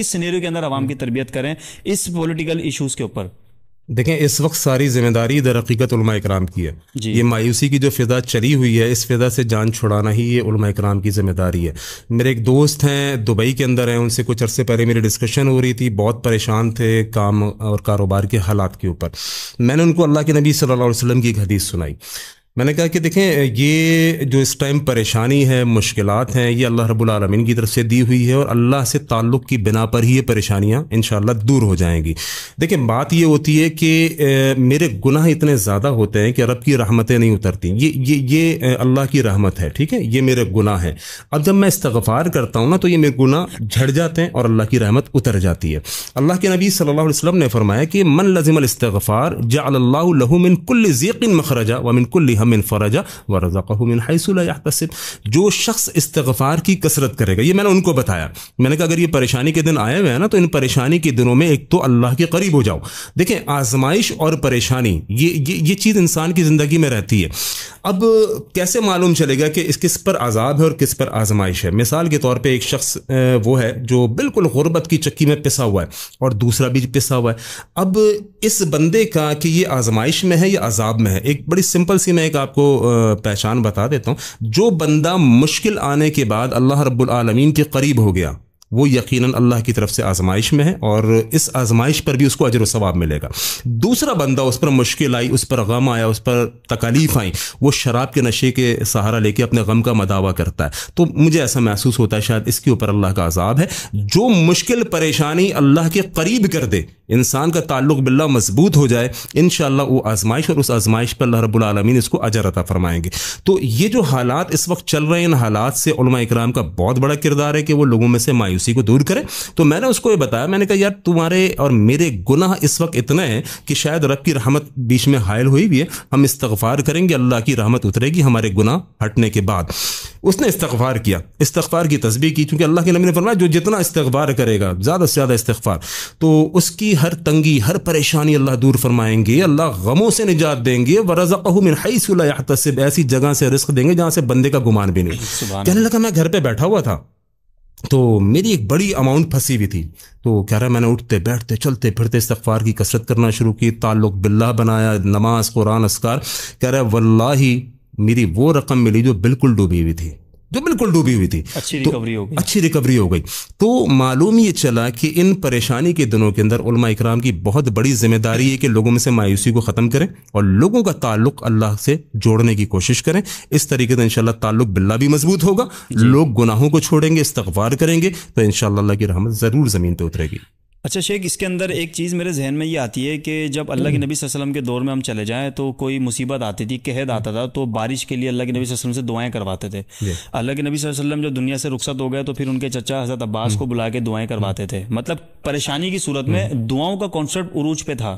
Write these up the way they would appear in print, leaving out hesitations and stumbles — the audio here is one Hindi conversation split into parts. इस सिनेरियो के अंदर आवाम की तरबियत करें इस पॉलिटिकल इश्यूज के ऊपर। देखें इस वक्त सारी जिम्मेदारी दर हकीकत उलमा इकराम की है। ये मायूसी की जो फिजा चली हुई है इस फिजा से जान छुड़ाना ही ये उलमा इकराम की जिम्मेदारी है। मेरे एक दोस्त हैं दुबई के अंदर हैं, उनसे कुछ अरसे पहले मेरी डिस्कशन हो रही थी, बहुत परेशान थे काम और कारोबार के हालात के ऊपर। मैंने उनको अल्लाह के नबी सल्लल्लाहु अलैहि वसल्लम की एक हदीस सुनाई। मैंने कहा कि देखें ये जो इस टाइम परेशानी है मुश्किलात हैं ये अल्लाह रब्बुल आलमीन की तरफ से दी हुई है और अल्लाह से ताल्लुक़ की बिना पर ही ये परेशानियां इंशाअल्लाह दूर हो जाएंगी। देखें बात ये होती है कि मेरे गुनाह इतने ज़्यादा होते हैं कि रब की रहमतें नहीं उतरती। ये अल्लाह की रहमत है, ठीक है, ये मेरे गुनाह हैं। अब जब मैं इस्तग़फ़ार करता हूँ ना तो ये मेरे गुनाह झड़ जाते हैं और अल्लाह की रहमत उतर जाती है। अल्लाह के नबी सल्लल्लाहु अलैहि वसल्लम ने फरमाया कि मन लज़िमल इस्तग़फ़ार जअलल्लाहु लहू मिन कुल्लि ज़ीक़िन मखरजा व मिन कुल्लि मिन फरजा व रज़क़हु मिन हैसु ला यहतसिब। जो शख्स इस्तग़फ़ार की कसरत करेगा, ये मैंने उनको बताया, मैंने कहा अगर ये परेशानी के दिन आए हुए हैं ना तो इन परेशानी के दिनों में एक तो अल्लाह के करीब हो जाओ। देखें आजमाइश और परेशानी ये चीज़ इंसान की ज़िंदगी में रहती है। अब कैसे मालूम चलेगा कि इस किस पर आज़ाब है और किस पर आजमाइश है। मिसाल के तौर पर एक शख्स वो है जो बिल्कुल गुर्बत की चक्की में पिसा हुआ है और दूसरा भी पिसा हुआ है। अब इस बंदे का कि ये आजमाइश में है या आज़ाब में है, एक बड़ी सिंपल सी मैं आपको पहचान बता देता हूं। जो बंदा मुश्किल आने के बाद अल्लाह रब्बुल आलमीन के करीब हो गया वो यकीनन अल्लाह की तरफ से आजमाइश में है और इस आजमाइश पर भी उसको अजर व सवाब मिलेगा। दूसरा बंदा उस पर मुश्किल आई, उस पर गम आया, उस पर तकलीफ आई, वो शराब के नशे के सहारा लेके अपने गम का मदावा करता है तो मुझे ऐसा महसूस होता है शायद इसके ऊपर अल्लाह का आज़ाब है। जो मुश्किल परेशानी अल्लाह के करीब कर दे, इंसान का ताल्लुक बिल्ला मजबूत हो जाए, इंशाअल्लाह वो आजमाइश और उस आजमाइश पर अल्लाह रब्बुल आलमीन इसको अजर अता फरमाएंगे। तो ये जो हालात इस वक्त चल रहे हैं, इन हालात से उलमा इकराम का बहुत बड़ा किरदार है कि वो लोगों में से मायूसी को दूर करें। तो मैंने उसको ये बताया, मैंने कहा यार तुम्हारे और मेरे गुनाह इस वक्त इतने हैं कि शायद रब की रहमत बीच में हायल हुई भी है। हम इस्तग़फ़ार करेंगे, अल्लाह की रहमत उतरेगी हमारे गुनाह हटने के बाद। उसने इस्तग़फ़ार किया, इस्तग़फ़ार की तस्बीह की, क्योंकि अल्लाह के नबी ने फरमाया जो जितना इस्तग़फ़ार करेगा, ज़्यादा से ज़्यादा इस्तग़फ़ार, तो उसकी हर तंगी हर परेशानी अल्लाह दूर फरमाएंगे, अल्लाह गमों से निजात देंगे, व रज़क़हु मिन हैसु ला यहतसिब, ऐसी जगह से रिस्क देंगे जहाँ से बंदे का गुमान भी नहीं। कहने लगा मैं घर पर बैठा हुआ था तो मेरी एक बड़ी अमाउंट फंसी हुई थी, तो कह रहा है मैंने उठते बैठते चलते फिरते इस्तग़फ़ार की कसरत करना शुरू की, ताल्लुक़ बिल्लाह बनाया, नमाज कुरान अस्कार। कह रहा है वल्लाही मेरी वो रकम मिली जो बिल्कुल डूबी हुई थी, जो बिल्कुल डूबी हुई थी, अच्छी रिकवरी हो गई, अच्छी रिकवरी हो गई। तो मालूम ये चला कि इन परेशानी के दिनों के अंदर उलमा इकराम की बहुत बड़ी जिम्मेदारी है कि लोगों में से मायूसी को ख़त्म करें और लोगों का ताल्लुक अल्लाह से जोड़ने की कोशिश करें। इस तरीके से इंशाल्लाह ताल्लुक बिल्ला भी मजबूत होगा, लोग गुनाहों को छोड़ेंगे, इस्तग़फ़ार करेंगे तो इंशाल्लाह अल्लाह की रहमत ज़रूर ज़मीन पर उतरेगी। अच्छा शेख, इसके अंदर एक चीज़ मेरे जहन में ये आती है कि जब अल्लाह के नबी सल्लल्लाहु अलैहि वसल्लम के दौर में हम चले जाएं तो कोई मुसीबत आती थी, कहद आता था, तो बारिश के लिए अल्लाह के नबी सल्लल्लाहु अलैहि वसल्लम से दुआएं करवाते थे। अल्लाह के नबी सल्लल्लाहु अलैहि वसल्लम जब दुनिया से रुखसत हो गए तो फिर उनके चचा हज़रत अब्बास को बुला के दुआएं करवाते थे, मतलब परेशानी की सूरत में दुआओं का कॉन्सेप्ट उरूज पे था।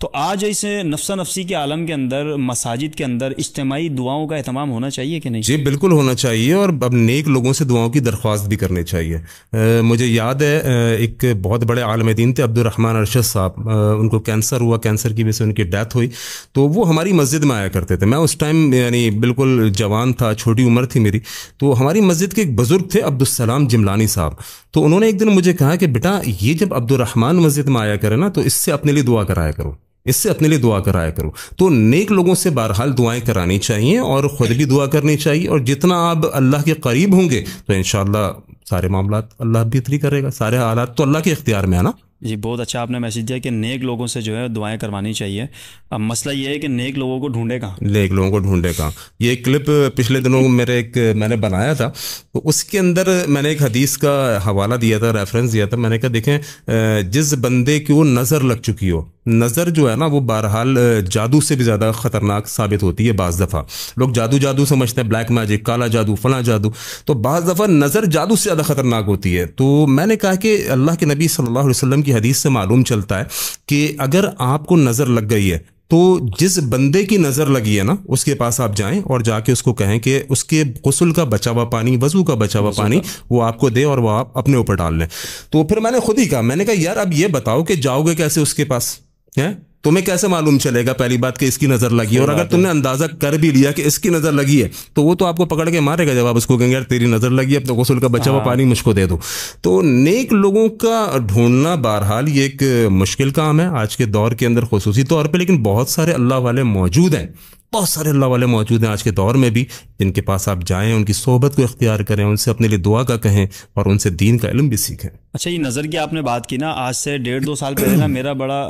तो आज ऐसे नफ्सा नफसी के आलम के अंदर मसाजिद के अंदर इज्तिमाई दुआओं का एहतमाम होना चाहिए कि नहीं? जी बिल्कुल होना चाहिए और अब नेक लोगों से दुआओं की दरख्वास्त भी करनी चाहिए। मुझे याद है एक बहुत बड़े आलम दीन थे अब्दुर्रहमान अरशद साहब, उनको कैंसर हुआ, कैंसर की वजह से उनकी डेथ हुई, तो वो हमारी मस्जिद में आया करते थे। मैं उस टाइम यानी बिल्कुल जवान था, छोटी उम्र थी मेरी, तो हमारी मस्जिद के एक बुज़ुर्ग थे अब्दुस्सलाम जिमलानी साहब, तो उन्होंने एक दिन मुझे कहा कि बेटा ये जब अब्दुर्रहमान मस्जिद में आया करे ना तो इससे अपने लिए दुआ कराया करो, इससे अपने लिए दुआ कराया करो। तो नेक लोगों से बहरहाल दुआएं करानी चाहिए और ख़ुद भी दुआ करनी चाहिए और जितना आप अल्लाह के करीब होंगे तो इंशाअल्लाह सारे मामलात अल्लाह बेहतरी करेगा, सारे हालात तो अल्लाह के इख्तियार में है ना। जी बहुत अच्छा आपने मैसेज दिया कि नेक लोगों से जो है दुआएं करवानी चाहिए। अब मसला ये है कि नेक लोगों को ढूंढे कहाँ, नेक लोगों को ढूंढे कहाँ। ये क्लिप पिछले दिनों मैंने बनाया था तो उसके अंदर मैंने एक हदीस का हवाला दिया था, रेफरेंस दिया था। मैंने कहा देखें जिस बंदे की वो नज़र लग चुकी हो, नज़र जो है ना वो बहरहाल जादू से भी ज़्यादा ख़तरनाक साबित होती है। बाज़ दफ़ा लोग जादू जादू समझते हैं, ब्लैक मैजिक, काला जादू, फला जादू, तो बाज़ दफ़ा नज़र जादू से ज़्यादा ख़तरनाक होती है। तो मैंने कहा कि अल्लाह के नबी सल्लल्लाहु अलैहि वसल्लम की हदीस से मालूम चलता है कि अगर आपको नज़र लग गई है तो जिस बंदे की नज़र लगी है ना उसके पास आप जाएं और जाके उसको कहें कि उसके गुस्ल का बचा हुआ पानी, वज़ू का बचा हुआ पानी वो आपको दे और वो आप अपने ऊपर डाल लें। तो फिर मैंने खुद ही कहा, मैंने कहा यार अब ये बताओ कि जाओगे कैसे उसके पास, हैं तुम्हें कैसे मालूम चलेगा पहली बात कि इसकी नज़र लगी है, और अगर तुमने अंदाज़ा कर भी लिया कि इसकी नज़र लगी है तो वो तो आपको पकड़ के मारेगा जब आप उसको कहेंगे यार तेरी नज़र लगी है, अब तो गुस्ल का बचा हुआ पानी मुझको दे दो। तो नेक लोगों का ढूंढना बहरहाल ये एक मुश्किल काम है आज के दौर के अंदर खुसूसी तौर पर, लेकिन बहुत सारे अल्लाह वाले मौजूद हैं, बहुत सारे अल्लाह वाले मौजूद हैं आज के दौर में भी, जिनके पास आप जाएं, उनकी सोहबत को इख्तियार करें, उनसे अपने लिए दुआ का कहें और उनसे दीन का इल्म भी सीखें। अच्छा, ये नज़र की आपने बात की ना, आज से 1.5-2 साल पहले ना मेरा बड़ा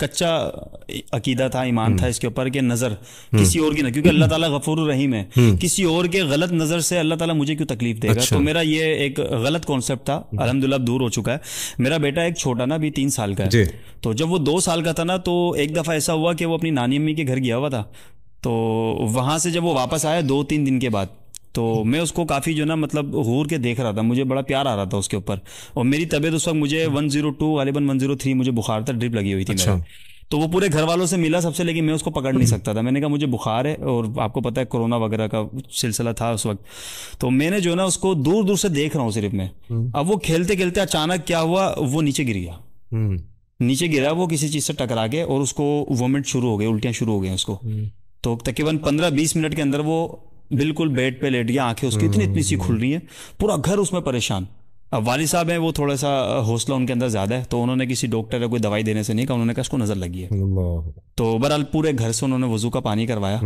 कच्चा अकीदा था, ईमान था इसके ऊपर कि नज़र किसी और की ना, क्योंकि अल्लाह ताला गफूर रहीम है, किसी और के गलत नज़र से अल्लाह ताला मुझे क्यों तकलीफ देगा। अच्छा। तो मेरा ये एक गलत कॉन्सेप्ट था, अल्हम्दुलिल्लाह अब दूर हो चुका है। मेरा बेटा एक छोटा ना भी 3 साल का है, तो जब वो 2 साल का था ना तो एक दफ़ा ऐसा हुआ कि वो अपनी नानी अम्मी के घर गया हुआ था, तो वहाँ से जब वो वापस आया 2-3 दिन के बाद तो मैं उसको काफ़ी जो ना मतलब घूर के देख रहा था, मुझे बड़ा प्यार आ रहा था उसके ऊपर, और मेरी तबीयत उस वक्त मुझे 102 गालिबन 103 मुझे बुखार था, ड्रिप लगी हुई थी। अच्छा। तो वो पूरे घर वालों से मिला सबसे, लेकिन मैं उसको पकड़ नहीं सकता था। मैंने कहा मुझे बुखार है, और आपको पता है कोरोना वगैरह का सिलसिला था उस वक्त, तो मैंने जो ना उसको दूर दूर से देख रहा हूँ सिर्फ मैं। अब वो खेलते खेलते अचानक क्या हुआ, वो नीचे गिर गया, नीचे गिरा वो किसी चीज़ से टकरा के, और उसको वोमिट शुरू हो गई, उल्टियाँ शुरू हो गई उसको। तो तकरीबन 15-20 मिनट के अंदर वो बिल्कुल बेड पे लेट गया, आंखें उसकी इतनी इतनी सी खुल रही हैं, पूरा घर उसमें परेशान। अब वालिद साहब हैं, वो थोड़ा सा हौसला उनके अंदर ज़्यादा है, तो उन्होंने किसी डॉक्टर या कोई दवाई देने से नहीं कहा, उन्होंने कहा इसको नज़र लगी है। तो बहरहाल पूरे घर से उन्होंने वज़ू का पानी करवाया,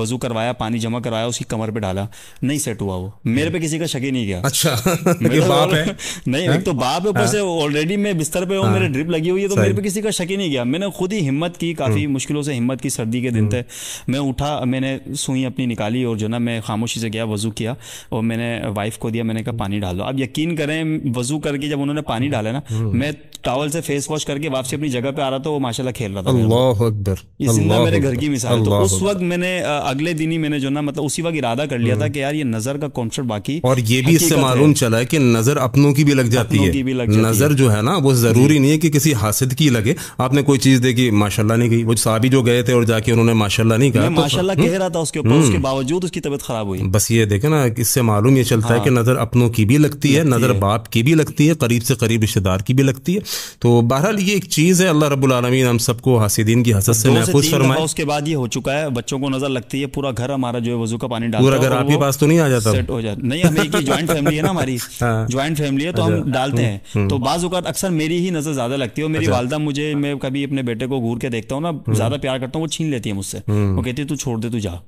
वज़ू करवाया, पानी जमा करवाया, उसकी कमर पे डाला, नहीं सेट हुआ। वो मेरे पे किसी का शक ही नहीं गया। अच्छा, बाप है नहीं, एक तो बाप है, ऊपर से ऑलरेडी मैं बिस्तर पे हूँ, मेरे ड्रिप लगी हुई है, तो मेरे पे किसी का शक ही नहीं गया। मैंने खुद ही हिम्मत की, काफ़ी मुश्किलों से हिम्मत की, सर्दी के दिन थे, मैं उठा, मैंने सुई अपनी निकाली और जो ना मैं खामोशी से गया, वज़ू किया और मैंने वाइफ को दिया, मैंने कहा पानी डालो। अब यकीन करें वजू करके जब उन्होंने पानी डाला ना, मैं टॉवल से फेस वॉश करके वापसी अपनी जगह पे आ रहा था, वो माशाल्लाह खेल रहा था। अल्लाह अकबर, ये जिंदा मेरे घर की मिसाल है। तो उस वक्त मैंने अगले दिन ही मैंने जो ना मतलब उसी वक्त इरादा कर लिया था कि यार ये नजर का कॉन्सेप्ट बाकी, और ये भी इससे मालूम चला है कि नजर अपनों की भी लग जाती है। नजर जो है ना वो जरूरी नहीं है कि किसी हासिद की लगे। आपने कोई चीज देखी माशाल्लाह नहीं गई, वो साहब जो गए थे और जाके उन्होंने माशाल्लाह नहीं कहा, माशाल्लाह कह रहा था उसके ऊपर, उसके बावजूद उसकी तबीयत खराब हुई। बस ये देखे ना, इससे मालूम ये चलता है कि नजर अपनों की भी लगती है, नजर बाप की भी लगती है, करीब से करीब रिश्तेदार की भी लगती है। तो बहरहाल ये एक चीज़ है, अल्लाह रब्बुल आलमीन हम सबको हासिदीन की हसद से महफूज फरमाए। उसके बाद ये हो चुका है, बच्चों को नजर लगती है, पूरा घर हमारा जो है वजू का पानी डालता है। पूरा घर आपके पास तो नहीं आ जाता, सेट हो जाता नहीं, हमें एक जॉइंट फैमिली है ना, हमारी जॉइंट फैमिली है, तो हम डालते हैं। तो बाज़ औक़ात अक्सर मेरी ही नजर ज्यादा लगती है, और मेरी वालदा मुझे, मैं कभी अपने बेटे को घूर के देखता हूँ ना, ज्यादा प्यार करता हूँ, वो छीन लेती है मुझसे, वो कहती है तू छोड़ दे, तू जा।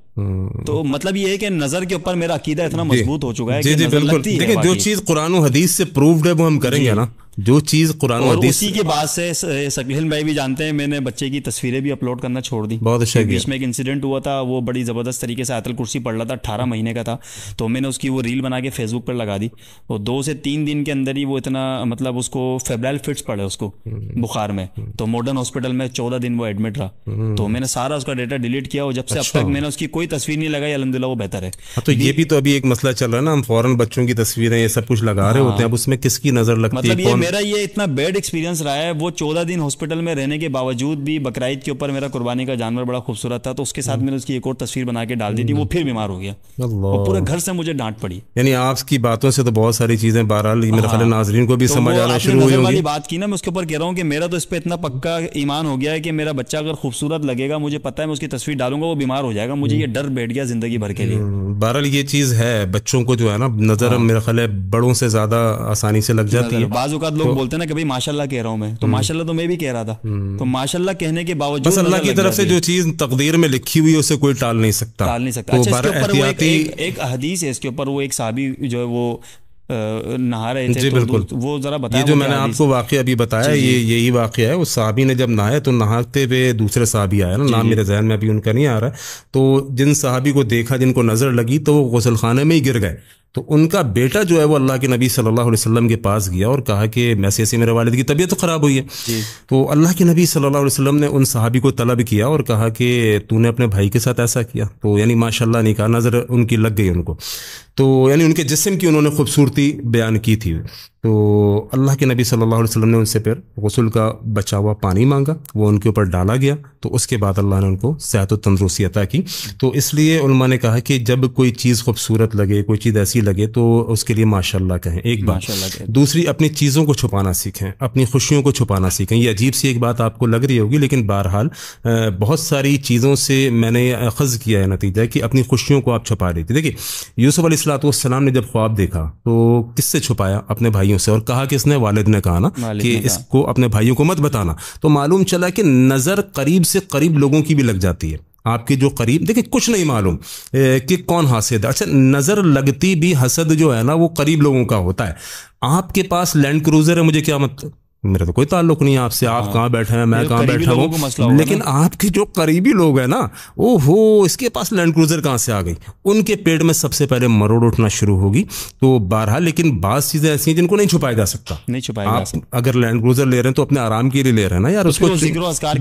तो मतलब ये है कि नजर के ऊपर मेरा अकीदा इतना मजबूत हो चुका है कि नजर लगती है। देखिए जो चीज कुरान और हदीस से प्रूव्ड है वो हम करेंगे ना, जो चीज़ कुरान और हदीस की बात से। सकलेन भाई भी जानते हैं, मैंने बच्चे की तस्वीरें भी अपलोड करना छोड़ दी। बहुत अच्छा, बीच में एक इंसिडेंट हुआ था, वो बड़ी ज़बरदस्त तरीके से आयतुल कुर्सी पढ़ रहा था, 18 महीने का था, तो मैंने उसकी वो रील बना के फेसबुक पर लगा दी, और 2 से 3 दिन के अंदर ही वो इतना मतलब उसको फेब्राइल फिट्स पड़े उसको बुखार में, तो मॉडर्न हॉस्पिटल में 14 दिन वो एडमिट रहा। तो मैंने सारा उसका डेटा डिलीट किया, और जब से अब तक मैंने उसकी कोई तस्वीर नहीं लगाई, अल्हम्दुलिल्लाह वो बेहतर है। तो ये भी तो अभी एक मसला चल रहा है ना, हम फौरन बच्चों की तस्वीरें ये सब कुछ लगा रहे होते हैं, अब उसमें किसकी नज़र लगती है। मेरा ये इतना बैड एक्सपीरियंस रहा है, वो 14 दिन हॉस्पिटल में रहने के बावजूद भी बकराईद के ऊपर मेरा कुर्बानी का जानवर बड़ा खूबसूरत था, तो उसके साथ मैंने उसकी एक और तस्वीर बना के डाल दी थी, वो फिर बीमार हो गया, वो पूरे घर से मुझे डांट पड़ी। यानी आपकी बातों से तो बहुत सारी चीजें बहरहाल मेरे ख्याल नाजरीन को भी समझ आना शुरू हुई होगी। बात की ना, मैं उसके ऊपर कह रहा हूँ कि मेरा तो इस पर इतना पक्का ईमान हो गया है कि मेरा बच्चा अगर खूबसूरत लगेगा, मुझे पता है मैं उसकी तस्वीर डालूंगा वो बीमार हो जाएगा, मुझे ये डर बैठ गया जिंदगी भर के लिए। बहरहाल ये चीज है, बच्चों को जो है ना नजर मेरे ख्याल बड़ों से ज्यादा आसानी से लग जाती है। बाज़ औक़ात लोग बोलते हैं ना कभी माशाल्लाह कह रहा हूं मैं, तो माशाल्लाह तो मैं भी कह रहा था, तो माशाल्लाह कहने के बावजूद बस अल्लाह की तरफ से जो चीज तकदीर में लिखी हुई है उसे कोई टाल नहीं सकता। तो अच्छा, इसके ऊपर वो एक हदीस है, इसके ऊपर वो एक साहबी जो है वो नहा रहे थे, बिल्कुल वो जरा बताया। ये जो मैंने आपको वाक़या अभी बताया ये यही वाक़या है, उस साहबी ने जब नहाया तो नहाते हुए दूसरे साहबी आया ना, नाम मेरे जहन में अभी उनका नहीं आ रहा, तो जिन साहबी को देखा जिनको नज़र लगी तो वो गुसलखाने में ही गिर गए। तो उनका बेटा जो है वो अल्लाह के नबी सल्लल्लाहु अलैहि वसल्लम के पास गया और कहा कि ऐसे ऐसे मेरे वालिद की तबीयत तो ख़राब हुई है। तो अल्लाह के नबी सल्लल्लाहु अलैहि वसल्लम ने उन सहाबी को तलब किया और कहा कि तूने अपने भाई के साथ ऐसा किया, तो यानी माशाल्लाह नहीं कहा, नज़र उनकी लग गई उनको, तो यानी उनके जिस्म की उन्होंने खूबसूरती बयान की थी। तो अल्लाह के नबी सल्लल्लाहु अलैहि वसल्लम ने उनसे फिर गुस्ल का बचा हुआ पानी मांगा, वो उनके ऊपर डाला गया। तो उसके बाद अल्लाह ने उनको सेहत व तंदरुस्ती अता की। तो इसलिए उलमा ने कहा कि जब कोई चीज़ खूबसूरत लगे, कोई चीज़ ऐसी लगे तो उसके लिए माशाल्लाह कहें। एक बात। दूसरी, अपनी चीज़ों को छुपाना सीखें, अपनी खुशियों को छुपाना सीखें। ये अजीब सी एक बात आपको लग रही होगी, लेकिन बहरहाल बहुत सारी चीज़ों से मैंने अखज़ किया है नतीजा कि अपनी खुशियों को आप छुपा देते। देखिए यूसुफ अलैहिस्सलाम ने जब ख्वाब देखा तो किससे छुपाया? अपने भाई से। और कहा कि इसने वालिद ने कहा ना कि इसको अपने भाइयों को मत बताना। तो मालूम चला कि नजर करीब से करीब लोगों की भी लग जाती है। आपके जो करीब, देखिए कुछ नहीं मालूम कि कौन हासिद है। अच्छा, नजर लगती भी हसद जो है ना वो करीब लोगों का होता है। आपके पास लैंड क्रूजर है, मुझे क्या मतलब, मेरा तो कोई ताल्लुक नहीं है आपसे, आप कहाँ बैठे हैं, मैं कहाँ बैठा हूँ। लेकिन आपके जो करीबी लोग हैं ना, ओहो इसके पास लैंड क्रूजर कहाँ से आ गई, उनके पेट में सबसे पहले मरोड़ उठना शुरू होगी। तो बहरहाल लेकिन बात चीजें ऐसी हैं जिनको नहीं छुपाया जा सकता, नहीं छुपाया। आप अगर लैंड क्रूजर ले रहे हैं तो अपने आराम के लिए ले रहे हैं ना यार, उसको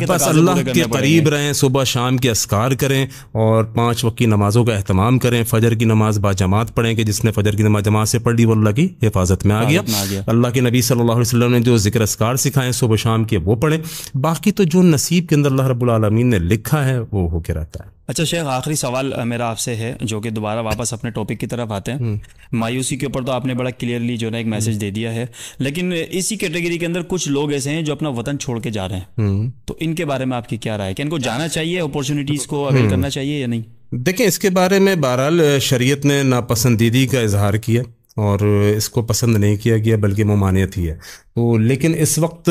बस अल्लाह के करीब रहें, सुबह शाम के अस्कार करें और 5 वक्त की नमाजों का अहतमाम करें। फजर की नमाज बाजमात पढ़ें कि जिसने फजर की नमाज जमात से पढ़ ली वो अल्लाह की हिफाजत में आ गया। अल्लाह के नबी सल्लल्लाहु अलैहि वसल्लम ने जो जिक्र संस्कार सिखाएं सुबह शाम के वो पढ़ें। बाकी तो जो नसीब के अंदर अल्लाह रब्बुल आलमीन ने लिखा है वो होके रहता है। अच्छा शेख, आखिरी सवाल मेरा आपसे है जो कि दोबारा वापस अपने टॉपिक की तरफ आते हैं। मायूसी के ऊपर तो आपने बड़ा क्लियरली जो ना एक मैसेज दे दिया है, लेकिन इसी कैटेगरी के अंदर कुछ लोग ऐसे हैं जो अपना वतन छोड़ के जा रहे हैं, तो इनके बारे में आपकी क्या राय है कि इनको जाना चाहिए, अपॉर्चुनिटीज़ को अवेल करना चाहिए या नहीं? देखें इसके बारे में बहरहाल शरीयत ने नापसंदीदगी का इजहार किया और इसको पसंद नहीं किया गया बल्कि ममानियत ही है। तो लेकिन इस वक्त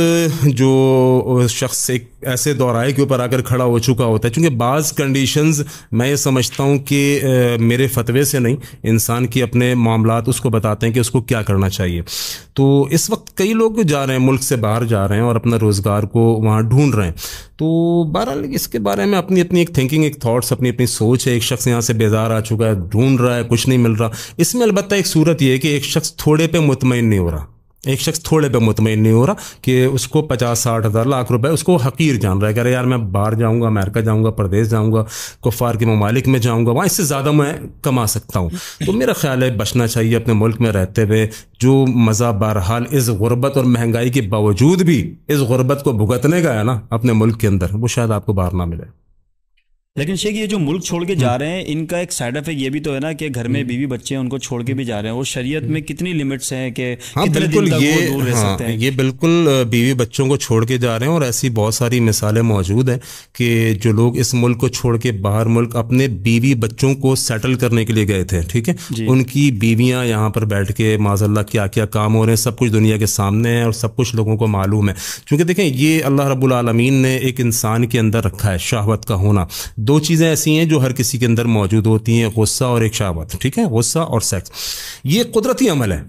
जो शख्स एक ऐसे दौराए के ऊपर आकर खड़ा हो चुका होता है, क्योंकि बाज़ कंडीशंस मैं ये समझता हूँ कि मेरे फतवे से नहीं, इंसान की अपने मामलात उसको बताते हैं कि उसको क्या करना चाहिए। तो इस वक्त कई लोग जा रहे हैं, मुल्क से बाहर जा रहे हैं और अपना रोज़गार को वहाँ ढूंढ रहे हैं। तो बहरहाल इसके बारे में अपनी अपनी एक थिंकिंग, एक थॉट्स, अपनी अपनी सोच है। एक शख्स यहाँ से बेजार आ चुका है, ढूंढ रहा है, कुछ नहीं मिल रहा। इसमें अलबत्ता एक सूरत यह है कि एक शख्स थोड़े पे मुतमईन नहीं हो रहा, एक शख्स थोड़े पे मुतमईन नहीं हो रहा कि उसको 50-60 हज़ार लाख रुपए, उसको हकीर जान रहा है। कह रहे यार मैं बाहर जाऊंगा, अमेरिका जाऊंगा, परदेश जाऊंगा, कुफार के ममालिक में जाऊंगा, वहाँ इससे ज़्यादा मैं कमा सकता हूँ। तो मेरा ख्याल है बचना चाहिए अपने मुल्क में रहते हुए। जो मज़ा बहरहाल इस गुर्बत और महंगाई के बावजूद भी इस गुर्बत को भुगतने का है ना अपने मुल्क के अंदर, वो शायद आपको बाहर ना मिले। लेकिन शेख ये जो मुल्क छोड़ के जा रहे हैं, इनका एक साइड इफेक्ट ये भी तो है ना कि घर में बीवी बच्चे हैं, उनको छोड़ के भी जा रहे हैं। और शरीयत में कितनी लिमिट्स हैं कि कितने दिन तक वो दूर रह सकते हैं? ये बिल्कुल बीवी बच्चों को छोड़ के जा रहे हैं और ऐसी बहुत सारी मिसालें मौजूद हैं कि जो लोग इस मुल्क को छोड़ के बाहर मुल्क अपने बीवी बच्चों को सेटल करने के लिए गए थे, ठीक है, उनकी बीवियाँ यहाँ पर बैठ के माज़ल्लाह क्या क्या काम हो रहे हैं, सब कुछ दुनिया के सामने है और सब कुछ लोगों को मालूम है। क्योंकि देखें ये अल्लाह रब्बुल आलमीन ने एक इंसान के अंदर रखा है शाहवत का होना। दो चीज़ें ऐसी हैं जो हर किसी के अंदर मौजूद होती हैं, गुस्सा और एक शाहवत, ठीक है, गुस्सा और सेक्स। ये कुदरती अमल है।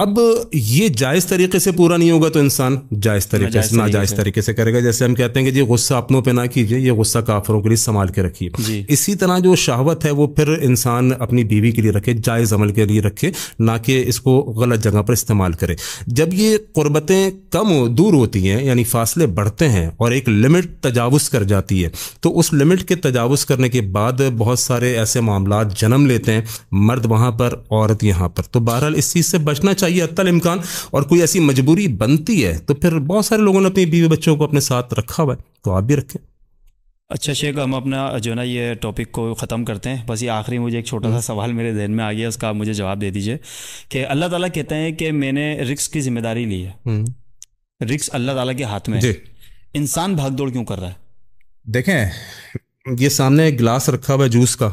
अब ये जायज़ तरीके से पूरा नहीं होगा तो इंसान जायज़ तरीके से, नाजायज़ तरीके से करेगा। जैसे हम कहते हैं कि जी गुस्सा अपनों पे ना कीजिए, ये गुस्सा काफिरों के लिए संभाल के रखिए। इसी तरह जो शाहवत है वो फिर इंसान अपनी बीवी के लिए रखे, जायज़ अमल के लिए रखे, ना कि इसको गलत जगह पर इस्तेमाल करे। जब ये कुर्बतें कम दूर होती हैं, यानी फासले बढ़ते हैं और एक लिमिट तजावुज़ कर जाती है, तो उस लिमिट के तजावुज़ करने के बाद बहुत सारे ऐसे मामलात जन्म लेते हैं, मर्द वहाँ पर औरत यहाँ पर। तो बहरहाल इस चीज़ से बचना चाहिए अत्तल इम्कान। और कोई ऐसी मजबूरी बनती है तो फिर बहुत सारे लोगों ने अपनी बीवी बच्चों को अपने साथ रखा हुआ है, तो आप भी रखें। अच्छा शेख, हम अपना जो ना ये टॉपिक को ख़त्म करते हैं। बस ये आखिरी मुझे एक छोटा सा सवाल मेरे जहन में आ गया, उसका आप मुझे जवाब दे दीजिए कि अल्लाह ताला कहते हैं कि मैंने रिस्क की जिम्मेदारी ली है, रिस्क अल्लाह ताला के हाथ में, इंसान भाग दौड़ क्यों कर रहा है? देखें ये सामने एक गिलास रखा हुआ है जूस का,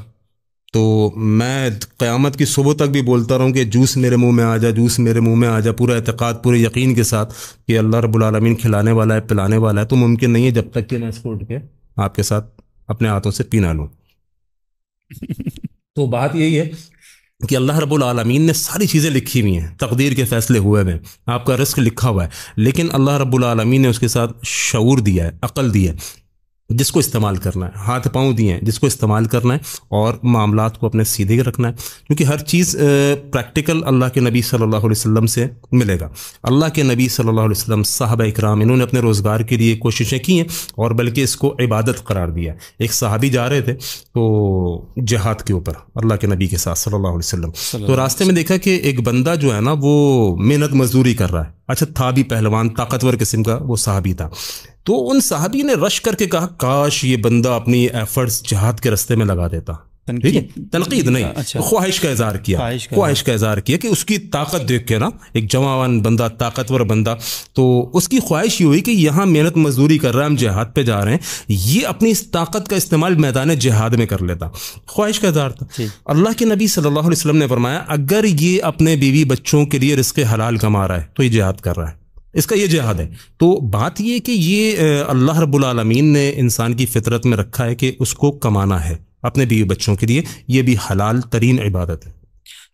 तो मैं क़यामत की सुबह तक भी बोलता रहूँ कि जूस मेरे मुंह में आ जा, जूस मेरे मुंह में आ जा, पूरा एतक़ाद पूरे यकीन के साथ कि अल्लाह रब्बुल आलमीन खिलाने वाला है, पिलाने वाला है। तो मुमकिन नहीं है जब तक कि मैं इसको उठ के आपके साथ अपने हाथों से पी ना लूँ। तो बात यही है कि अल्लाह रब्बुल आलमीन ने सारी चीज़ें लिखी हुई हैं, तकदीर के फैसले हुए हैं, आपका रिस्क लिखा हुआ है, लेकिन अल्लाह रब्बुल आलमीन ने उसके साथ शऊर दिया है, अक़ल दी है। जिसको इस्तेमाल करना है, हाथ पाँव दिए हैं जिसको इस्तेमाल करना है, और मामलात को अपने सीधे रखना है, क्योंकि हर चीज़ प्रैक्टिकल अल्लाह के नबी सल्लल्लाहु अलैहि वसल्लम से मिलेगा। अल्लाह के नबी सल्लल्लाहु अलैहि वसल्लम, सहाबा इकराम, इन्होंने अपने रोज़गार के लिए कोशिशें की हैं और बल्कि इसको इबादत करार दिया। एक सहाबी जा रहे थे तो जिहाद के ऊपर अल्लाह के नबी के साथ सल्लल्लाहु अलैहि वसल्लम, तो रास्ते में देखा कि एक बंदा जो है ना वो मेहनत मजदूरी कर रहा है, अच्छा था भी पहलवान, ताकतवर किस्म का वो साहबी था। तो उन साहबी ने रश करके कहा काश ये बंदा अपनी एफर्ट्स जिहाद के रास्ते में लगा देता। ठीक है, तनकीद नहीं, ख्वाहिश का इजहार किया, ख्वाहिश का इजहार किया कि उसकी ताकत देख के ना, एक जवान बंदा, ताकतवर बंदा, तो उसकी ख्वाहिश ये हुई कि यहाँ मेहनत मजदूरी कर रहा है, हम जिहाद पे जा रहे हैं, ये अपनी इस ताकत का इस्तेमाल मैदान जिहाद में कर लेता। ख्वाहिश का इजहार था। अल्लाह के नबी सल्लल्लाहु अलैहि वसल्लम ने फरमाया अगर ये अपने बीवी बच्चों के लिए रिस्क हलाल कमा रहा है तो ये जिहाद कर रहा है, इसका ये जिहाद है। तो बात यह कि ये अल्लाह रब्बुल आलमीन ने इंसान की फितरत में रखा है कि उसको कमाना है अपने बीवी बच्चों के लिए, ये भी हलाल तरीन इबादत है।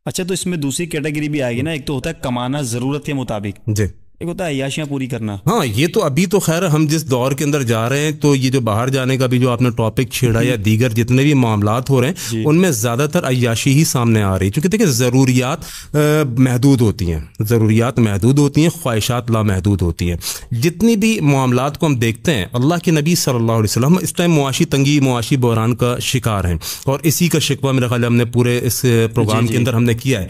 अच्छा, तो इसमें दूसरी कैटेगरी भी आएगी ना, एक तो होता है कमाना ज़रूरत के मुताबिक जी, एक होता है अय्याशियाँ पूरी करना। हाँ, ये तो अभी तो खैर हम जिस दौर के अंदर जा रहे हैं, तो ये जो बाहर जाने का भी जो आपने टॉपिक छेड़ा या दीगर जितने भी मामलात हो रहे हैं उनमें ज़्यादातर अय्याशी ही सामने आ रही है, क्योंकि देखिए ज़रूरियात महदूद होती हैं, ज़रूरियात महदूद होती हैं, ख्वाहिशात लामहदूद होती हैं। जितनी भी मामलात को हम देखते हैं, अल्लाह के नबी सल्लल्लाहु अलैहि वसल्लम इस टाइम मुआशी तंगी, मुआशी बहरान का शिकार हैं, और इसी का शिकवा मेरे ख्याल हमने पूरे इस प्रोग्राम के अंदर हमने किया है।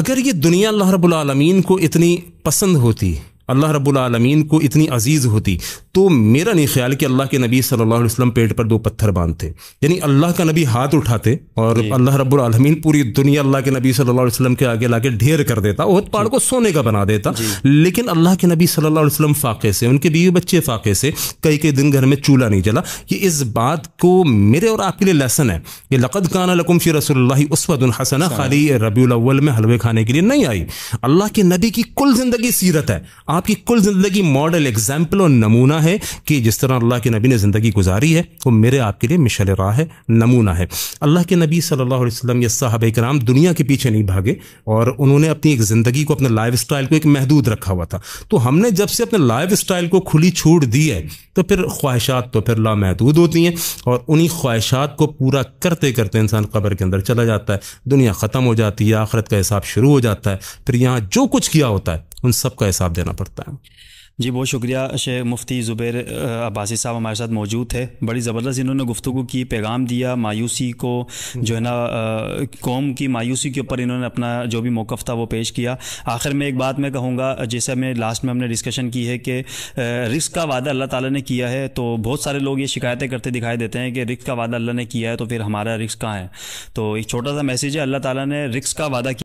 अगर ये दुनिया अल्लाह रब्बुल आलमीन को इतनी पसंद होती, अल्लाह रब्बुल आलमीन को इतनी अजीज़ होती, तो मेरा नहीं ख्याल कि अल्लाह के नबी सल्लल्लाहु अलैहि वसल्लम पेट पर दो पत्थर बांधते। यानी अल्लाह का नबी हाथ उठाते और अल्लाह रब्बुल आलमीन पूरी दुनिया अल्लाह के नबी सल्लल्लाहु अलैहि वसल्लम के आगे लाके ढेर कर देता, ओहद पहाड़ को सोने का बना देता। लेकिन अल्लाह के नबी सल्लल्लाहु अलैहि वसल्लम फाके से, उनके बीवी बच्चे फाके से, कई कई दिन घर में चूल्हा नहीं जला। ये इस बात को मेरे और आपके लिए लेसन है कि लक़द काना लकुम फ़ी रसूलिल्लाहि उस्वतुन हसना, खाली रबीउल अव्वल में हलवे खाने के लिए नहीं आई। अल्लाह के नबी की कुल ज़िंदगी सीरत है, आपकी कुल ज़िंदगी मॉडल, एग्जाम्पल और नमूना है कि जिस तरह अल्लाह के नबी ने ज़िंदगी गुजारी है वो मेरे आपके लिए मिशाल राह है, नमूना है। अल्लाह के नबी सल्लल्लाहु अलैहि वसल्लम या सहाबा इकराम दुनिया के पीछे नहीं भागे, और उन्होंने अपनी एक ज़िंदगी को, अपने लाइफ स्टाइल को एक महदूद रखा हुआ था। तो हमने जब से अपने लाइफ स्टाइल को खुली छूट दी है तो फिर ख्वाहिशात तो फिर लामहदूद होती हैं, और उन्हीं ख्वाहिशात को पूरा करते करते इंसान कब्र के अंदर चला जाता है, दुनिया ख़त्म हो जाती है, आखिरत का हिसाब शुरू हो जाता है, फिर यहाँ जो कुछ किया होता है उन सब का हिसाब देना पड़ता है। जी, बहुत शुक्रिया शेख मुफ्ती ज़ुबैर अब्बासी साहब हमारे साथ मौजूद थे। बड़ी ज़बरदस्त इन्होंने गुफ्तगू की, पैगाम दिया, मायूसी को जो है ना, कौम की मायूसी के ऊपर इन्होंने अपना जो भी मौक़िफ़ था वो पेश किया। आखिर में एक बात मैं कहूँगा, जैसे मैं लास्ट में हमने डिस्कशन की है कि रिस्क का वादा अल्लाह ताला ने किया है, तो बहुत सारे लोग ये शिकायतें करते दिखाई देते हैं कि रिस्क का वादा अल्लाह ने किया है तो फिर हमारा रिस्क कहाँ है। तो एक छोटा सा मैसेज है, अल्लाह ताला ने रिस्क का वादा